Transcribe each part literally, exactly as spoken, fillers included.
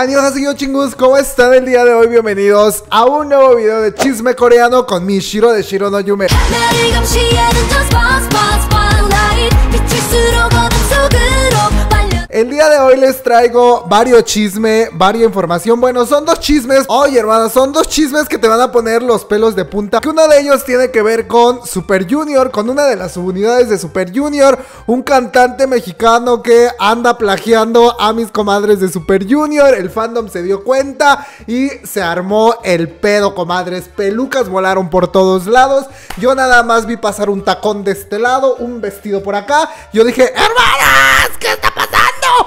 ¡Annyeonghaseyo, chingus! ¿Cómo están el día de hoy? Bienvenidos a un nuevo video de chisme coreano con mi Shiro de Shiro no Yume. El día de hoy les traigo varios chisme, varia información. Bueno, son dos chismes. Oye, hermana, son dos chismes que te van a poner los pelos de punta. Que uno de ellos tiene que ver con Super Junior, con una de las subunidades de Super Junior, un cantante mexicano que anda plagiando a mis comadres de Super Junior. El fandom se dio cuenta y se armó el pedo, comadres. Pelucas volaron por todos lados. Yo nada más vi pasar un tacón de este lado, un vestido por acá. Yo dije, hermanas, ¿qué está pasando?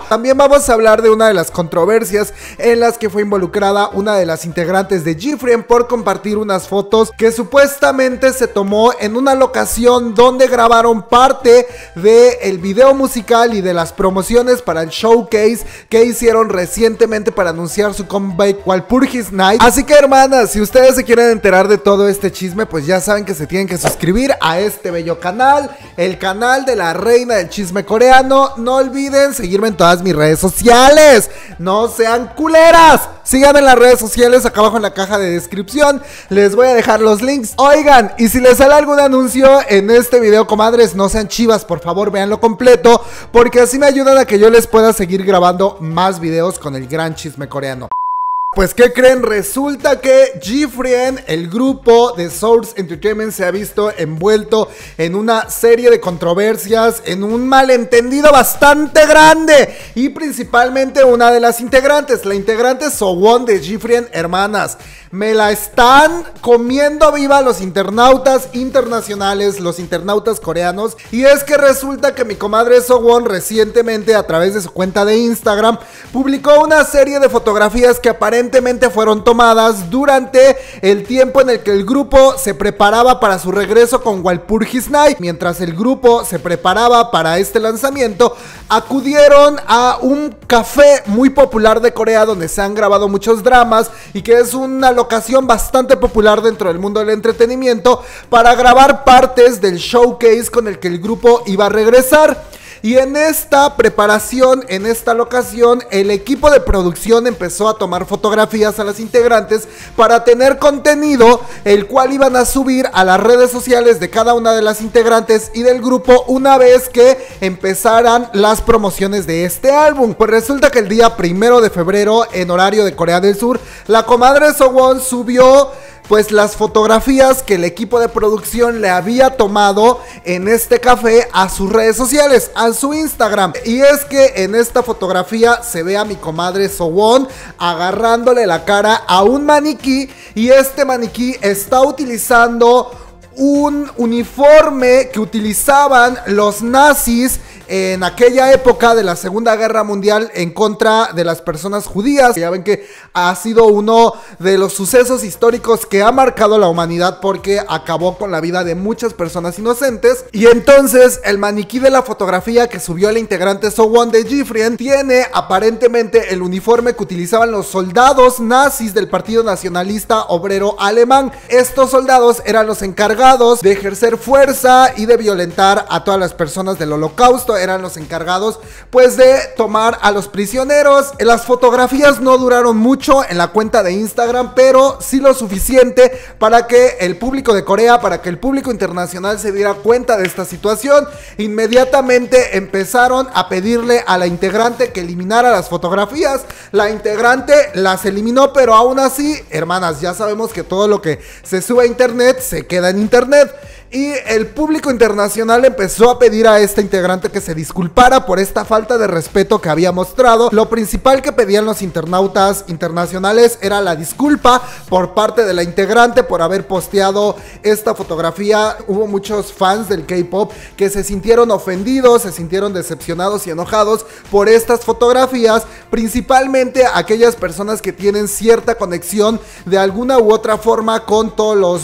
También vamos a hablar de una de las controversias en las que fue involucrada una de las integrantes de GFriend por compartir unas fotos que supuestamente se tomó en una locación donde grabaron parte del video musical y de las promociones para el showcase que hicieron recientemente para anunciar su comeback Walpurgis Night. Así que, hermanas, si ustedes se quieren enterar de todo este chisme, pues ya saben que se tienen que suscribir a este bello canal, el canal de la reina del chisme coreano. No olviden seguirme en todas mis redes sociales. No sean culeras. Síganme en las redes sociales, acá abajo en la caja de descripción les voy a dejar los links. Oigan, y si les sale algún anuncio en este video, comadres, no sean chivas, por favor, véanlo completo, porque así me ayudan a que yo les pueda seguir grabando más videos con el gran chisme coreano. Pues, ¿qué creen? Resulta que GFriend, el grupo de Source Entertainment, se ha visto envuelto en una serie de controversias, en un malentendido bastante grande, y principalmente una de las integrantes, la integrante Sowon de GFriend, hermanas. Me la están comiendo viva los internautas internacionales, los internautas coreanos, y es que resulta que mi comadre Sowon recientemente, a través de su cuenta de Instagram, publicó una serie de fotografías que aparentemente Aparentemente fueron tomadas durante el tiempo en el que el grupo se preparaba para su regreso con Walpurgis Night. Mientras el grupo se preparaba para este lanzamiento, acudieron a un café muy popular de Corea donde se han grabado muchos dramas y que es una locación bastante popular dentro del mundo del entretenimiento, para grabar partes del showcase con el que el grupo iba a regresar. Y en esta preparación, en esta locación, el equipo de producción empezó a tomar fotografías a las integrantes para tener contenido, el cual iban a subir a las redes sociales de cada una de las integrantes y del grupo una vez que empezaran las promociones de este álbum. Pues resulta que el día primero de febrero, en horario de Corea del Sur, la comadre Sowon subió pues las fotografías que el equipo de producción le había tomado en este café a sus redes sociales, a su Instagram. Y es que en esta fotografía se ve a mi comadre Sowon agarrándole la cara a un maniquí, y este maniquí está utilizando un uniforme que utilizaban los nazis en aquella época de la Segunda Guerra Mundial en contra de las personas judías. Ya ven que ha sido uno de los sucesos históricos que ha marcado la humanidad, porque acabó con la vida de muchas personas inocentes. Y entonces el maniquí de la fotografía que subió el integrante Sowon de GFriend tiene aparentemente el uniforme que utilizaban los soldados nazis del Partido Nacionalista Obrero Alemán. Estos soldados eran los encargados de ejercer fuerza y de violentar a todas las personas del Holocausto. Eran los encargados pues de tomar a los prisioneros. Las fotografías no duraron mucho en la cuenta de Instagram, pero sí lo suficiente para que el público de Corea, para que el público internacional se diera cuenta de esta situación. Inmediatamente empezaron a pedirle a la integrante que eliminara las fotografías. La integrante las eliminó, pero aún así, hermanas, ya sabemos que todo lo que se sube a internet se queda en internet. Y el público internacional empezó a pedir a esta integrante que se disculpara por esta falta de respeto que había mostrado. Lo principal que pedían los internautas internacionales era la disculpa por parte de la integrante por haber posteado esta fotografía. Hubo muchos fans del K-pop que se sintieron ofendidos, se sintieron decepcionados y enojados por estas fotografías, principalmente aquellas personas que tienen cierta conexión de alguna u otra forma con todos los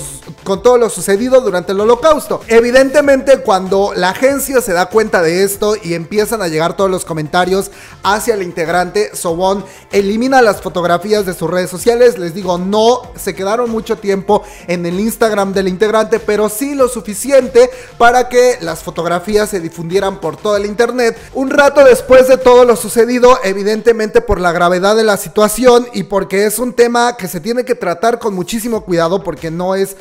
con todo lo sucedido durante el holocausto. Evidentemente, cuando la agencia se da cuenta de esto y empiezan a llegar todos los comentarios hacia el integrante, Sowon elimina las fotografías de sus redes sociales. Les digo, no se quedaron mucho tiempo en el Instagram del integrante, pero sí lo suficiente para que las fotografías se difundieran por todo el internet. Un rato después de todo lo sucedido, evidentemente por la gravedad de la situación y porque es un tema que se tiene que tratar con muchísimo cuidado, porque no es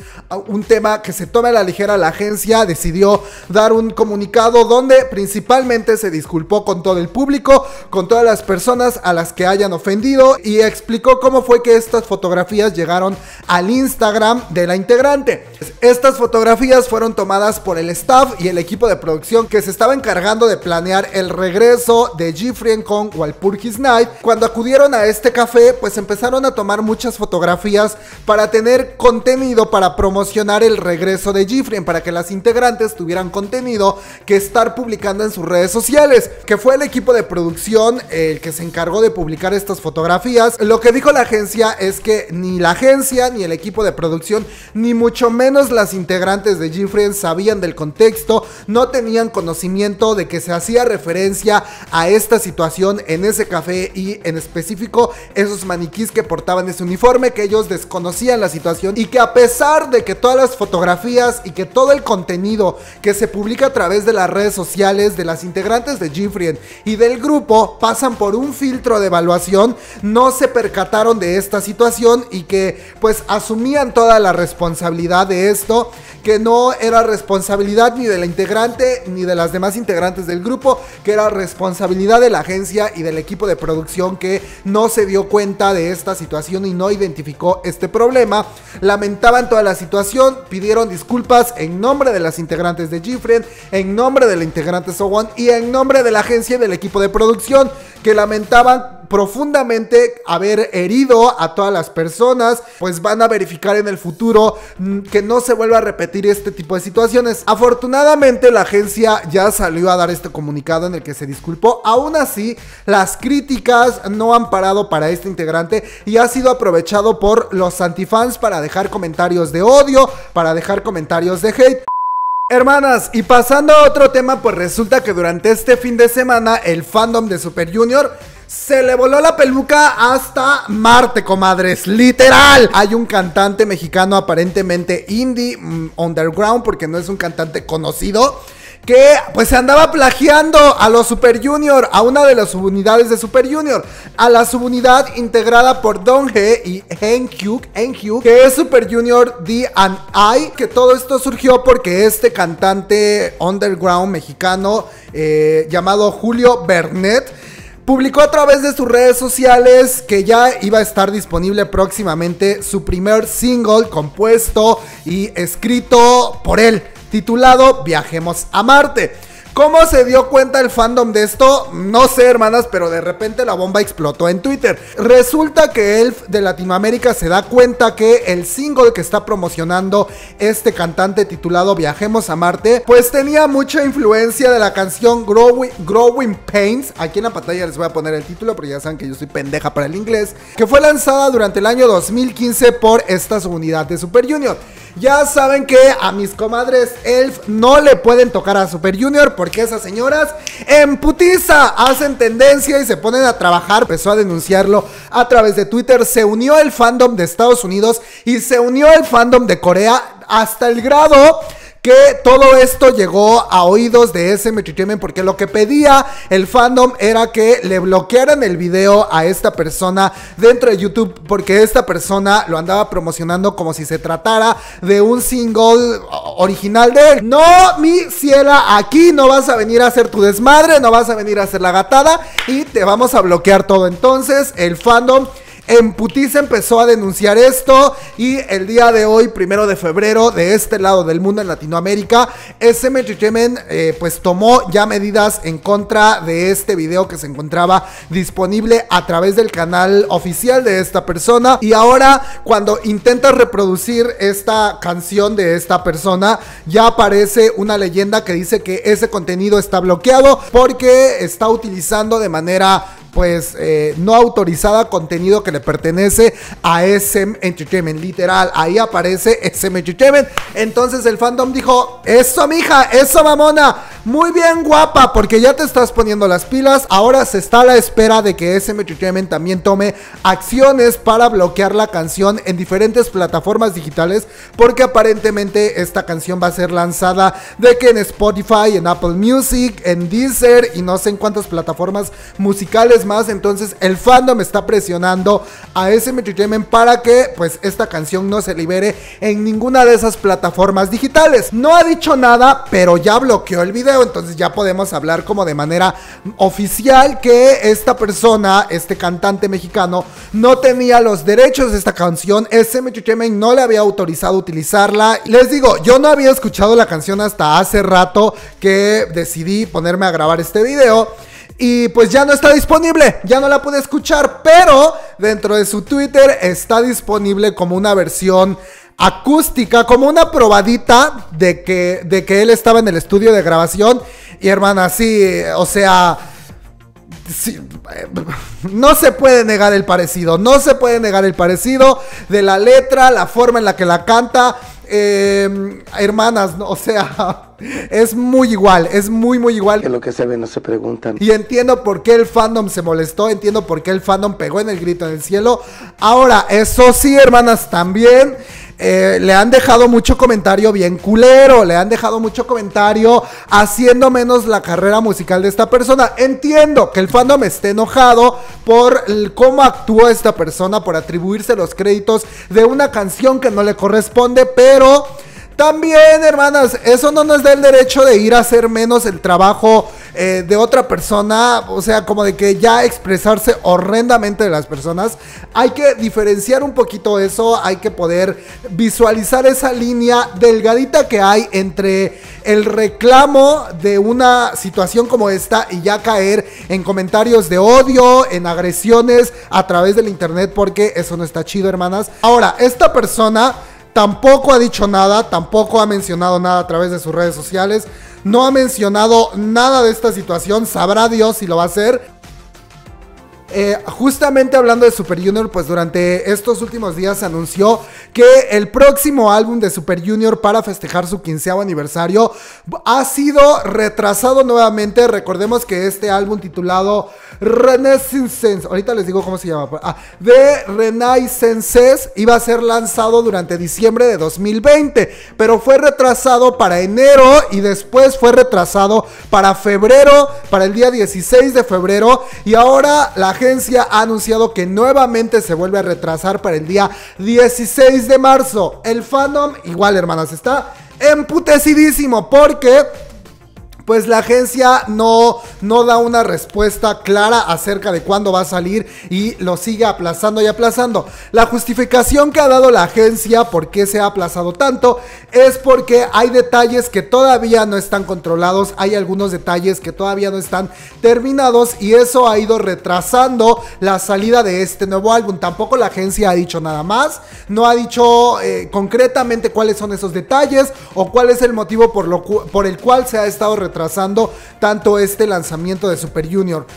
un tema que se tome a la ligera, la agencia decidió dar un comunicado donde principalmente se disculpó con todo el público, con todas las personas a las que hayan ofendido, y explicó cómo fue que estas fotografías llegaron al Instagram de la integrante. Estas fotografías fueron tomadas por el staff y el equipo de producción que se estaba encargando de planear el regreso de Gifrien con Walpurgis Night. Cuando acudieron a este café, pues empezaron a tomar muchas fotografías para tener contenido para promocionar el regreso de Gifrien, para que las integrantes tuvieran contenido que estar publicando en sus redes sociales, que fue el equipo de producción el que se encargó de publicar estas fotografías. Lo que dijo la agencia es que ni la agencia, ni el equipo de producción, ni mucho menos las integrantes de Gifrien sabían del contexto, no tenían conocimiento de que se hacía referencia a esta situación en ese café, y en específico esos maniquís que portaban ese uniforme, que ellos desconocían la situación, y que a pesar de que todas las fotografías y que todo el contenido que se publica a través de las redes sociales de las integrantes de Gifrien y del grupo pasan por un filtro de evaluación, no se percataron de esta situación y que pues asumían toda la responsabilidad de esto, que no era responsabilidad ni de la integrante ni de las demás integrantes del grupo, que era responsabilidad de la agencia y del equipo de producción que no se dio cuenta de esta situación y no identificó este problema. Lamentaban toda la situación, pidieron disculpas en nombre de las integrantes de Gifrien, en nombre del integrante Sowon y en nombre de la agencia y del equipo de producción, que lamentaban profundamente haber herido a todas las personas. Pues van a verificar en el futuro que no se vuelva a repetir este tipo de situaciones. Afortunadamente la agencia ya salió a dar este comunicado en el que se disculpó. Aún así, las críticas no han parado para este integrante y ha sido aprovechado por los antifans para dejar comentarios de odio, para dejar comentarios de hate. Hermanas, y pasando a otro tema, pues resulta que durante este fin de semana el fandom de Super Junior se le voló la peluca hasta Marte, comadres, literal. Hay un cantante mexicano aparentemente indie, underground, porque no es un cantante conocido, que pues se andaba plagiando a los Super Junior, a una de las subunidades de Super Junior, a la subunidad integrada por Donghae y Eunhyuk, Eunhyuk, que es Super Junior D and E, que todo esto surgió porque este cantante underground mexicano eh, llamado Julio Vernet publicó a través de sus redes sociales que ya iba a estar disponible próximamente su primer single compuesto y escrito por él, titulado Viajemos a Marte. ¿Cómo se dio cuenta el fandom de esto? No sé, hermanas, pero de repente la bomba explotó en Twitter. Resulta que Elf de Latinoamérica se da cuenta que el single que está promocionando este cantante titulado Viajemos a Marte, pues tenía mucha influencia de la canción Growing, Growing Pains. Aquí en la pantalla les voy a poner el título, pero ya saben que yo soy pendeja para el inglés, que fue lanzada durante el año dos mil quince por esta subunidad de Super Junior. Ya saben que a mis comadres Elf no le pueden tocar a Super Junior, porque esas señoras en putiza hacen tendencia y se ponen a trabajar. Empezó a denunciarlo a través de Twitter, se unió el fandom de Estados Unidos y se unió el fandom de Corea, hasta el grado que todo esto llegó a oídos de S M Entertainment, porque lo que pedía el fandom era que le bloquearan el video a esta persona dentro de YouTube, porque esta persona lo andaba promocionando como si se tratara de un single original de él. No, mi ciela, aquí no vas a venir a hacer tu desmadre, no vas a venir a hacer la gatada y te vamos a bloquear todo. Entonces el fandom en putiza empezó a denunciar esto, y el día de hoy, primero de febrero, de este lado del mundo, en Latinoamérica, S M Entertainment eh, pues tomó ya medidas en contra de este video que se encontraba disponible a través del canal oficial de esta persona. Y ahora cuando intentas reproducir esta canción de esta persona, ya aparece una leyenda que dice que ese contenido está bloqueado porque está utilizando de manera pues eh, no autorizada, contenido que le pertenece a S M Entertainment. Literal, ahí aparece S M Entertainment. Entonces el fandom dijo: eso, mija, eso, mamona, muy bien, guapa, porque ya te estás poniendo las pilas. Ahora se está a la espera de que S M Entertainment también tome acciones para bloquear la canción en diferentes plataformas digitales, porque aparentemente esta canción va a ser lanzada de que en Spotify, en Apple Music, en Deezer y no sé en cuántas plataformas musicales más. Entonces el fandom está presionando a S M Entertainment para que pues esta canción no se libere en ninguna de esas plataformas digitales. No ha dicho nada, pero ya bloqueó el video, entonces ya podemos hablar como de manera oficial que esta persona, este cantante mexicano, no tenía los derechos de esta canción. S M Entertainment no le había autorizado utilizarla. Les digo, yo no había escuchado la canción hasta hace rato que decidí ponerme a grabar este video. Y pues ya no está disponible, ya no la pude escuchar, pero dentro de su Twitter está disponible como una versión acústica, como una probadita de que, de que él estaba en el estudio de grabación. Y hermana, sí, o sea... Sí, no se puede negar el parecido, no se puede negar el parecido de la letra, la forma en la que la canta. Eh, hermanas, o sea, es muy igual, es muy muy igual. Que lo que se ve no se preguntan. Y entiendo por qué el fandom se molestó, entiendo por qué el fandom pegó en el grito en el cielo. Ahora, eso sí, hermanas, también eh, le han dejado mucho comentario bien culero, le han dejado mucho comentario haciendo menos la carrera musical de esta persona. Entiendo que el fandom esté enojado por el, cómo actuó esta persona, por atribuirse los créditos de una canción que no le corresponde, pero Pero también, hermanas, eso no nos da el derecho de ir a hacer menos el trabajo eh, de otra persona. O sea, como de que ya expresarse horrendamente de las personas. Hay que diferenciar un poquito eso. Hay que poder visualizar esa línea delgadita que hay entre el reclamo de una situación como esta y ya caer en comentarios de odio, en agresiones a través del internet, porque eso no está chido, hermanas. Ahora, esta persona... tampoco ha dicho nada, tampoco ha mencionado nada a través de sus redes sociales. No ha mencionado nada de esta situación, sabrá Dios si lo va a hacer. Eh, justamente hablando de Super Junior, pues durante estos últimos días se anunció que el próximo álbum de Super Junior para festejar su quinceavo aniversario ha sido retrasado nuevamente. Recordemos que este álbum titulado Renaissance, ahorita les digo cómo se llama, ah, The Renaissance, iba a ser lanzado durante diciembre de dos mil veinte, pero fue retrasado para enero y después fue retrasado para febrero, para el día dieciséis de febrero, y ahora la agencia ha anunciado que nuevamente se vuelve a retrasar para el día dieciséis de marzo. El fandom, igual, hermanas, está emputecidísimo porque pues la agencia no, no da una respuesta clara acerca de cuándo va a salir y lo sigue aplazando y aplazando. La justificación que ha dado la agencia por qué se ha aplazado tanto es porque hay detalles que todavía no están controlados, hay algunos detalles que todavía no están terminados y eso ha ido retrasando la salida de este nuevo álbum. Tampoco la agencia ha dicho nada más, no ha dicho eh, concretamente cuáles son esos detalles o cuál es el motivo por, lo cu por el cual se ha estado retrasando Trazando tanto este lanzamiento de Super Junior.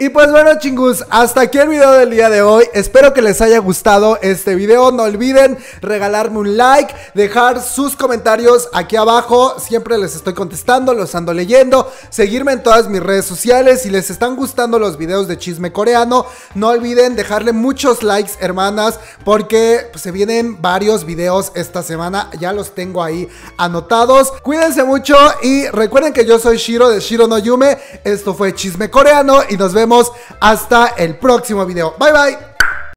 Y pues bueno, chingus, hasta aquí el video del día de hoy. Espero que les haya gustado este video. No olviden regalarme un like, dejar sus comentarios aquí abajo. Siempre les estoy contestando, los ando leyendo. Seguirme en todas mis redes sociales. Si les están gustando los videos de chisme coreano, no olviden dejarle muchos likes, hermanas, porque se vienen varios videos esta semana. Ya los tengo ahí anotados. Cuídense mucho y recuerden que yo soy Shiro de Shiro no Yume. Esto fue Chisme Coreano y nos vemos. Nos vemos hasta el próximo video. Bye bye.